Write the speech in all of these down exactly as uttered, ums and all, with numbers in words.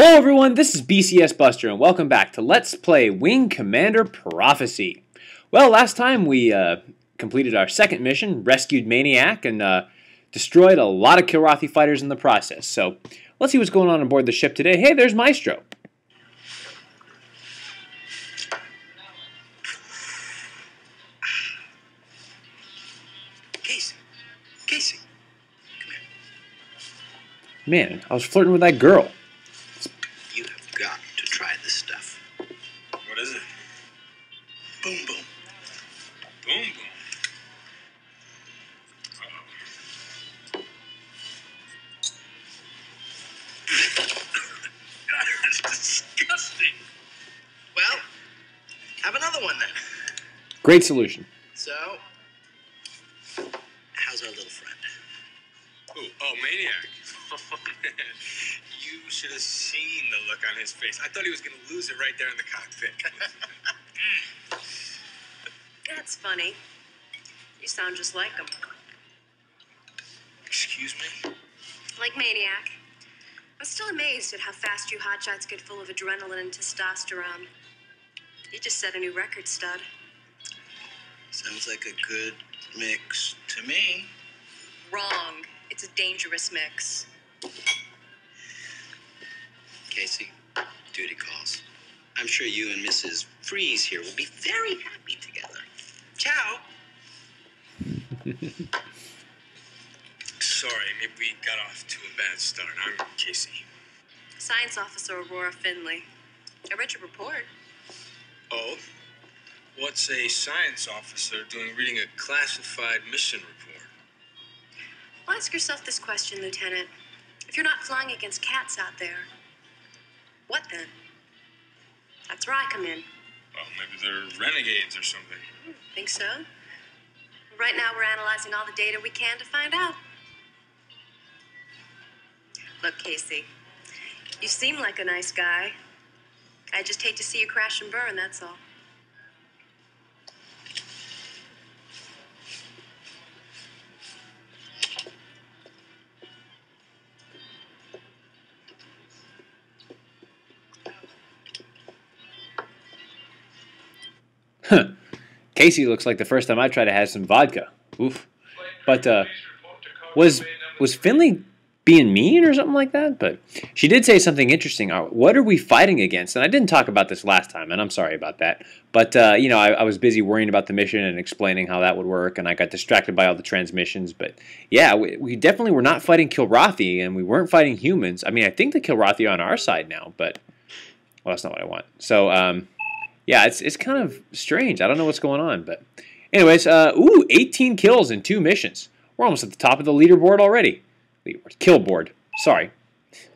Hello everyone, this is BCSBuster and welcome back to Let's Play Wing Commander Prophecy. Well, last time we uh, completed our second mission, rescued Maniac, and uh, destroyed a lot of Kilrathi fighters in the process. So, let's see what's going on aboard the ship today. Hey, there's Maestro. Casey. Casey. Come here. Man, I was flirting with that girl. Great solution. So, how's our little friend? Ooh, oh, Maniac. Oh, man. You should have seen the look on his face. I thought he was going to lose it right there in the cockpit. That's funny. You sound just like him. Excuse me? Like Maniac. I'm still amazed at how fast you hotshots get full of adrenaline and testosterone. You just set a new record, stud. Sounds like a good mix to me. Wrong. It's a dangerous mix. Casey, duty calls. I'm sure you and Missus Freeze here will be very happy together. Ciao. Sorry, maybe we got off to a bad start. I'm Casey. Science Officer Aurora Finley. I read your report. Oh? What's a science officer doing reading a classified mission report? Well, ask yourself this question, Lieutenant. If you're not flying against cats out there, what then? That's where I come in. Well, maybe they're renegades or something. Think so? Right now, we're analyzing all the data we can to find out. Look, Casey, you seem like a nice guy. I just hate to see you crash and burn, that's all. Huh. Casey looks like the first time I tried to have some vodka. Oof. But uh, was was Finley being mean or something like that? But she did say something interesting. What are we fighting against? And I didn't talk about this last time, and I'm sorry about that. But uh, you know, I, I was busy worrying about the mission and explaining how that would work, and I got distracted by all the transmissions. But yeah, we, we definitely were not fighting Kilrathi, and we weren't fighting humans. I mean, I think the Kilrathi are on our side now, but well, that's not what I want. So. Um, Yeah, it's, it's kind of strange. I don't know what's going on. But anyways, uh, ooh, eighteen kills in two missions. We're almost at the top of the leaderboard already. Leaderboard. Kill board. Sorry.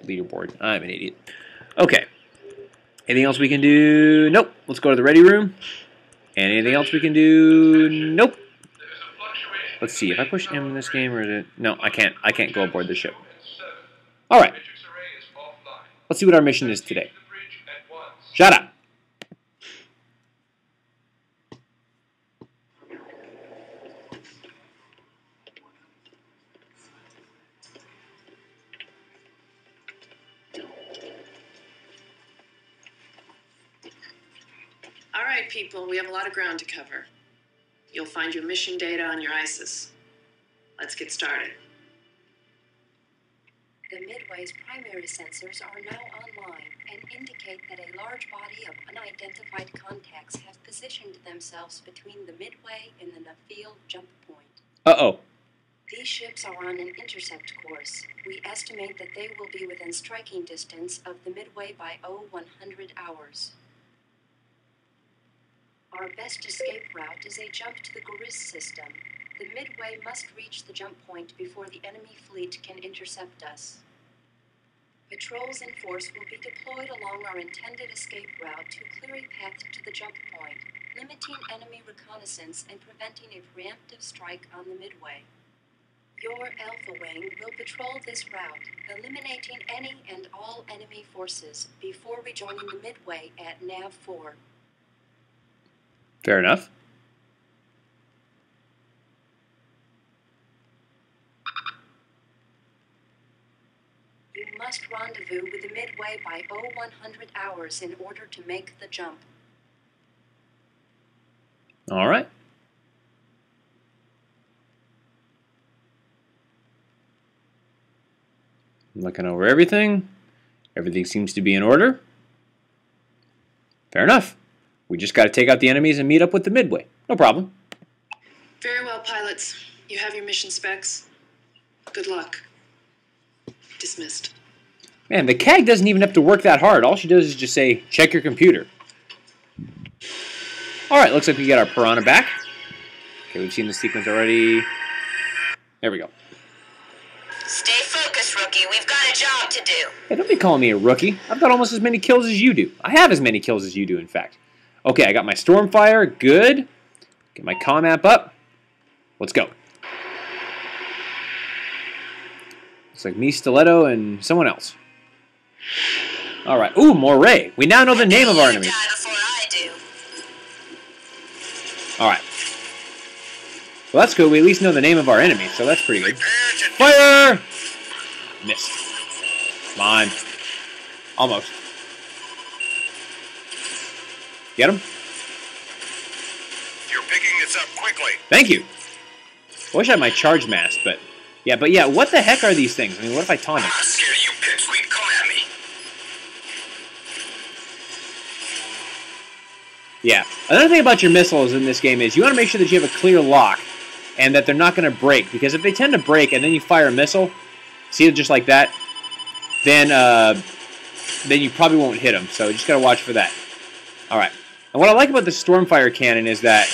Leaderboard. I'm an idiot. Okay. Anything else we can do? Nope. Let's go to the ready room. And anything else we can do? Nope. Let's see. If I push M in this game or is it... No, I can't. I can't go aboard the ship. All right. Let's see what our mission is today. Shut up. Alright people, we have a lot of ground to cover. You'll find your mission data on your ISIS. Let's get started. The Midway's primary sensors are now online and indicate that a large body of unidentified contacts have positioned themselves between the Midway and the Nephil jump point. Uh-oh. These ships are on an intercept course. We estimate that they will be within striking distance of the Midway by oh one hundred hours. Our best escape route is a jump to the Goris system. The Midway must reach the jump point before the enemy fleet can intercept us. Patrols in force will be deployed along our intended escape route to clear a path to the jump point, limiting enemy reconnaissance and preventing a preemptive strike on the Midway. Your Alpha Wing will patrol this route, eliminating any and all enemy forces before rejoining the Midway at Nav four. Fair enough. You must rendezvous with the Midway by oh one hundred hours in order to make the jump. All right. I'm looking over everything. Everything seems to be in order. Fair enough. We just got to take out the enemies and meet up with the Midway. No problem. Very well, pilots. You have your mission specs. Good luck. Dismissed. Man, the C A G doesn't even have to work that hard. All she does is just say, check your computer. Alright, looks like we got our piranha back. Okay, we've seen the sequence already. There we go. Stay focused, rookie. We've got a job to do. Hey, don't be calling me a rookie. I've got almost as many kills as you do. I have as many kills as you do, in fact. Okay, I got my Stormfire. Good. Get my comm app up. Let's go. It's like me, Stiletto, and someone else. All right. Ooh, Moray. We now know the name of our enemies. All right. Well, that's good. We at least know the name of our enemies, so that's pretty good. Fire! Missed. Come on. Almost. Get him? You're picking this up quickly. Thank you. I wish I had my charge mask, but... Yeah, but yeah, what the heck are these things? I mean, what if I taunt him? I'm scared of you pipsqueak. Come at me. Yeah. Another thing about your missiles in this game is you want to make sure that you have a clear lock and that they're not going to break. Because if they tend to break and then you fire a missile, see it just like that, then, uh, then you probably won't hit them. So you just got to watch for that. All right. And what I like about the Stormfire cannon is that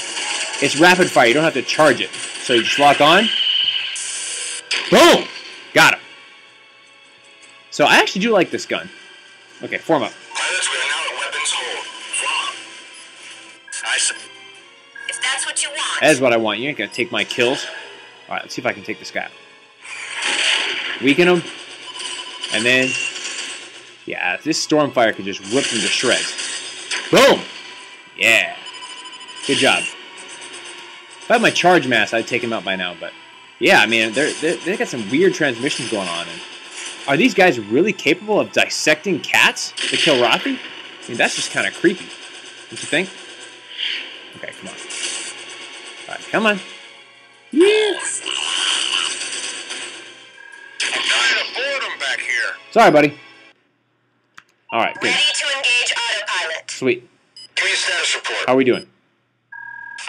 it's rapid fire. You don't have to charge it. So you just lock on. Boom! Got him. So I actually do like this gun. Okay, form up. Pilots, we are now at weapons hold. Form up. I see. If that's what you want. That is what I want. You ain't gonna take my kills. All right, let's see if I can take this guy out. Weaken him, and then yeah, this Stormfire could just whip him to shreds. Boom! Yeah. Good job. If I had my charge mass, I'd take him out by now, but. Yeah, I mean, they're, they're, they've got some weird transmissions going on. And are these guys really capable of dissecting cats? The Kilrathi? I mean, that's just kind of creepy. Don't you think? Okay, come on. All right, come on. Yes! I'm dying of boredom back here. Sorry, buddy. All right, good. Ready to engage autopilot. Sweet. Give me a status report. How are we doing?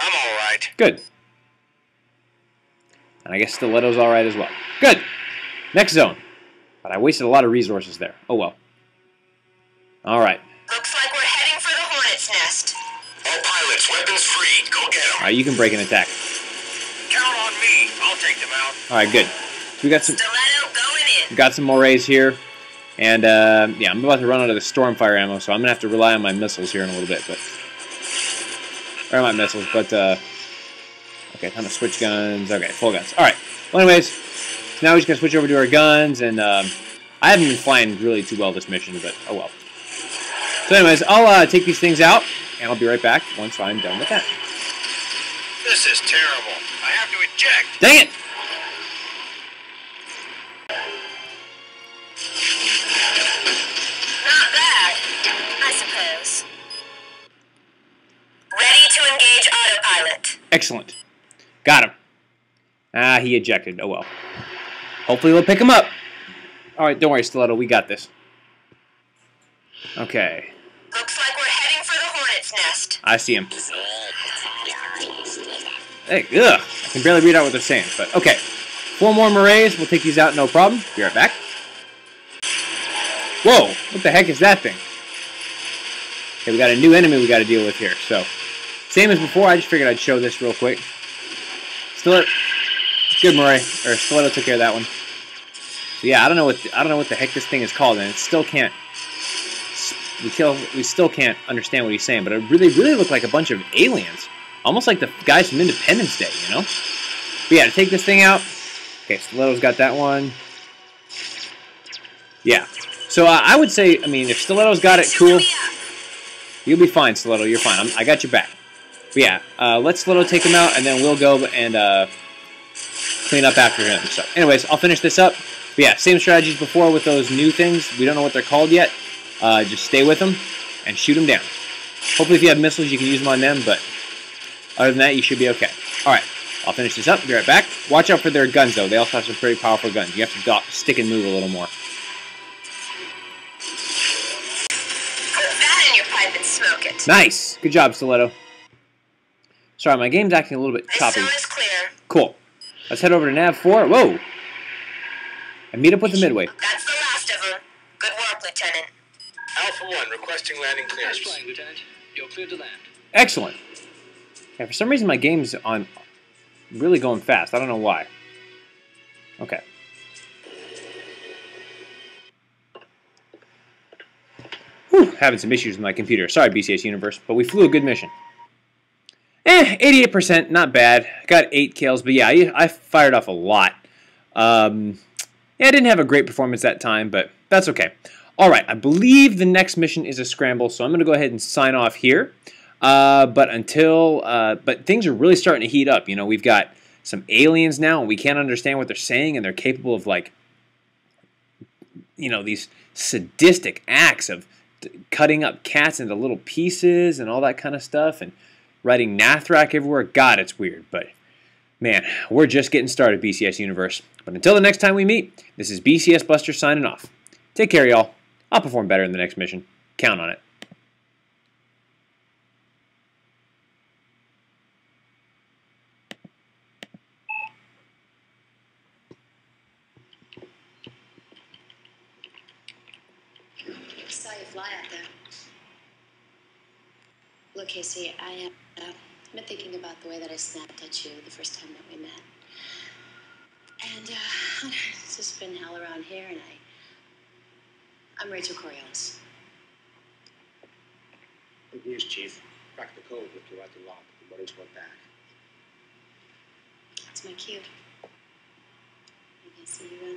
I'm all right. Good. And I guess Stiletto's alright as well. Good! Next zone. But I wasted a lot of resources there. Oh well. Alright. Looks like we're heading for the Hornet's Nest. All pilots, weapons free. Go get them. Alright, you can break an attack. Count on me. I'll take them out. Alright, good. So we got some... Stiletto going in. We got some Morays here. And, uh, yeah, I'm about to run out of the Stormfire ammo, so I'm going to have to rely on my missiles here in a little bit. But, or my missiles, but, uh... Okay, time to switch guns. Okay, full guns. All right. Well, anyways, now we're just going to switch over to our guns, and um, I haven't been flying really too well this mission, but oh well. So anyways, I'll uh, take these things out, and I'll be right back once I'm done with that. This is terrible. I have to eject. Dang it! Not bad, I suppose. Ready to engage autopilot. Excellent. Got him. Ah, he ejected. Oh, well. Hopefully they'll pick him up. All right, don't worry, Stiletto. We got this. Okay. Looks like we're heading for the Hornet's Nest. I see him. Hey, ugh. I can barely read out what they're saying, but okay. Four more Morays. We'll take these out, no problem. Be right back. Whoa, what the heck is that thing? Okay, we got a new enemy we got to deal with here, so... Same as before, I just figured I'd show this real quick. Stiletto, good Moray, or Stiletto took care of that one. So yeah, I don't know what the, I don't know what the heck this thing is called, and it still can't. We still we still can't understand what he's saying, but it really really looked like a bunch of aliens, almost like the guys from Independence Day, you know? But yeah, to take this thing out. Okay, Stiletto's got that one. Yeah, so uh, I would say, I mean, if Stiletto's got it, cool. You'll be fine, Stiletto. You're fine. I'm, I got your back. But yeah, uh, let Stiletto take him out, and then we'll go and uh, clean up after him. So, anyways, I'll finish this up. But yeah, same strategies before with those new things. We don't know what they're called yet. Uh, just stay with them and shoot them down. Hopefully if you have missiles, you can use them on them, but other than that, you should be okay. All right, I'll finish this up. Be right back. Watch out for their guns, though. They also have some pretty powerful guns. You have to dock, stick and move a little more. Put that in your pipe and smoke it. Nice. Good job, Stiletto. Sorry, my game's acting a little bit choppy. This zone is clear. Cool. Let's head over to Nav four. Whoa. And meet up with the Midway. That's the last of them. Good work, Lieutenant. Alpha one requesting landing clearance. Nice flying, Lieutenant. You're cleared to land. Excellent. Yeah, for some reason my game's on really going fast. I don't know why. Okay. Whew, having some issues with my computer. Sorry, B C S Universe, but we flew a good mission. Eh, eighty-eight percent, not bad. Got eight kills, but yeah, I, I fired off a lot. Um, yeah, I didn't have a great performance that time, but that's okay. All right, I believe the next mission is a scramble, so I'm going to go ahead and sign off here. Uh, but until, uh, but things are really starting to heat up. You know, we've got some aliens now, and we can't understand what they're saying, and they're capable of, like, you know, these sadistic acts of d cutting up cats into little pieces and all that kind of stuff, and writing Nathrak everywhere. God, it's weird, but man, we're just getting started, B C S Universe. But until the next time we meet, this is B C S Buster signing off. Take care, y'all. I'll perform better in the next mission. Count on it. Look, Casey, I, uh, I've been thinking about the way that I snapped at you the first time that we met. And uh, it's just been hell around here, and I, I'm Rachel Coriolis. Good news, Chief. Cracked the code with you at the lock, but the buddies went back. That's my cue. Maybe I'll see you then.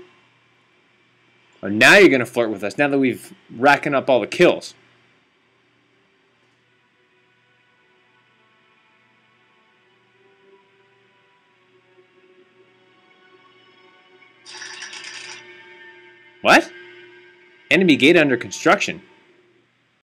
Well, now you're going to flirt with us, now that we've racking up all the kills. What? Enemy gate under construction.